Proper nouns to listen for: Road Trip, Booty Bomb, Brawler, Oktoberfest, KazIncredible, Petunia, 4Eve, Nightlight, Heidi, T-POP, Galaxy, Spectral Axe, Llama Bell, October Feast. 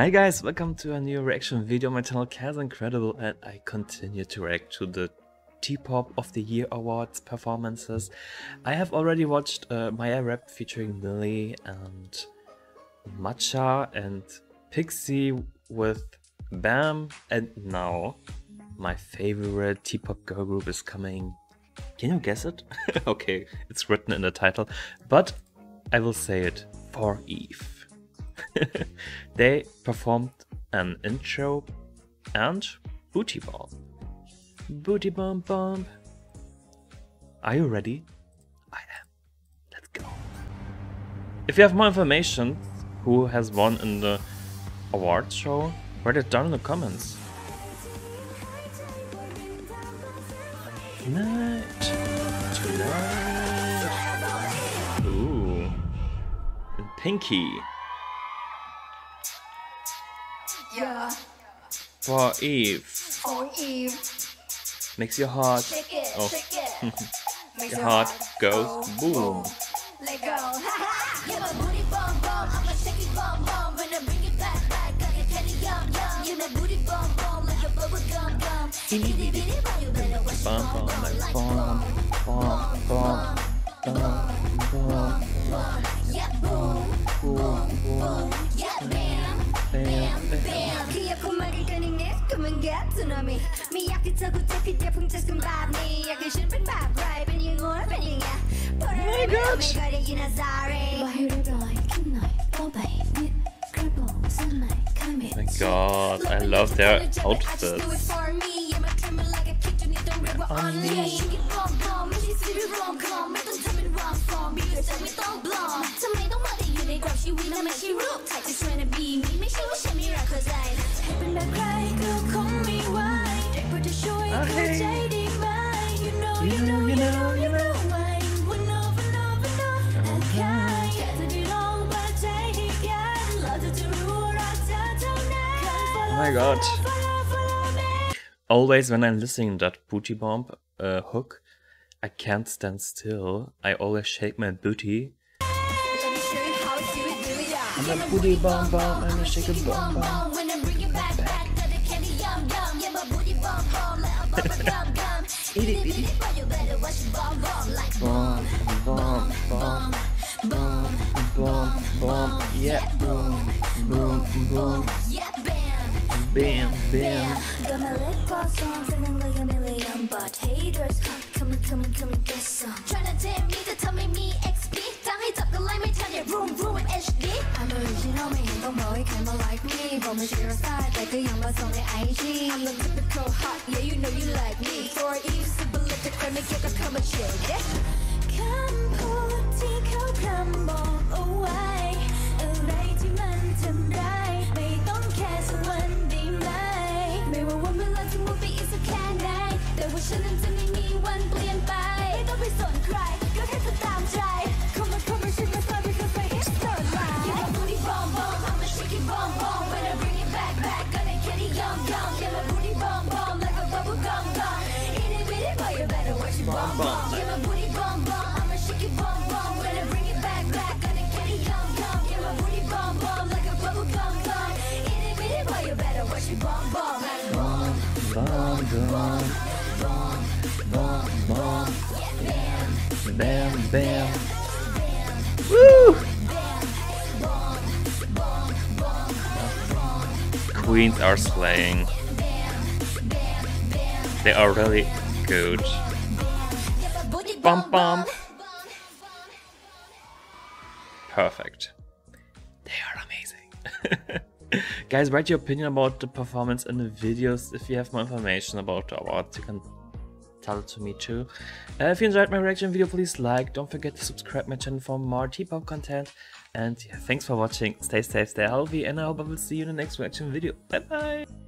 Hi guys, welcome to a new reaction video on my channel KazIncredible, and I continue to react to the T-POP of the Year Awards performances. I have already watched Maya Rap featuring Lily and Matcha and Pixie with Bam, and now my favorite T-Pop girl group is coming. Can you guess it? Okay, it's written in the title, but I will say it, 4Eve. They performed an intro and Booty Bomb. Booty Bomb Bomb. Are you ready? I am. Let's go. If you have more information who has won in the award show, write it down in the comments. Night. Tonight. Ooh. And Pinky. 4Eve. 4Eve makes your heart your heart goes boom. Let go. Give a booty bomb bomb. I'm a shaky bomb bomb. When I bring it back, got your candy yum yum. Give a booty bomb bomb like a bubble gum gum. Yeah, boom boom boom. Yeah, bam bam bam. Come and get to know me. Me, I can tell you take it from just about me. I can ship and back, right? And you know, but you got it in a sorry. My God, I love their outfits. Oh my God. Always when I'm listening to that Booty Bomb hook, I can't stand still. I always shake my booty. I'm a booty bomb bomb, I'm a shake a bomb bomb. When I bring it back, got the candy yum yum. Yeah, my booty bomb bomb, let a bubble gum gum. Eat it, eat it, but you better watch it bomb bomb. Like bomb, bomb, bomb, bomb, bomb, bomb. Yeah, boom, boom, boom. Yeah, bam, bam, bam. Got my lip gloss on, feeling like a million, but haters come and come and come and get some. Tryna tell me to tell me XP. Down here, talk the line, me tell you room, room and HD. I'm kinda like me, but my share side like a young boss on the IG. I'm a typical hot, yeah, you know you like me. 4Eve, super little creme, get the come and chill, yeah. Come, take a crumble away. They don't care, so one day, they were women like the movie is a candy. They were shouldn't send me one billion by. They don't be so cry, your head's a damn dry. Come on, come on, shit, my side because my head's so dry. Give a booty bomb bomb. Bomb bomb, when I bring it back, gonna get it yum yum. Give a booty bomb bomb like a bubble gum gum. Eat it, eat it, but you better watch it bomb bomb. Give a booty bomb bomb, I'ma shake it bomb bomb. When I bring it back, gonna get it yum yum. Give a booty bomb bomb like a bubble gum gum. Eat it, eat it, but you better watch it bomb bomb. Bomb bomb bomb bomb bomb bomb. Bam bam bam. Woo! Queens are slaying. They are really good. Bum bum. Perfect. They are amazing. Guys, write your opinion about the performance in the videos. If you have more information about the awards, you can tell it to me too. If you enjoyed my reaction video, please like. Don't forget to subscribe my channel for more T-pop content. And yeah, thanks for watching, stay safe, stay healthy, and I hope I will see you in the next reaction video. Bye bye!